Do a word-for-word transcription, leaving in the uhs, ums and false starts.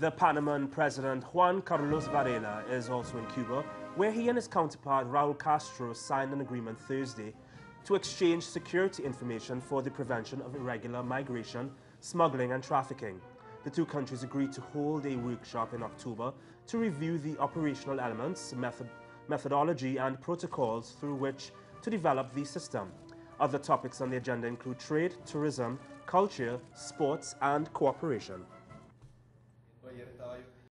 The Panaman president Juan Carlos Varela is also in Cuba, where he and his counterpart Raul Castro signed an agreement Thursday to exchange security information for the prevention of irregular migration, smuggling and trafficking. The two countries agreed to hold a workshop in October to review the operational elements, method, methodology and protocols through which to develop the system. Other topics on the agenda include trade, tourism, culture, sports and cooperation.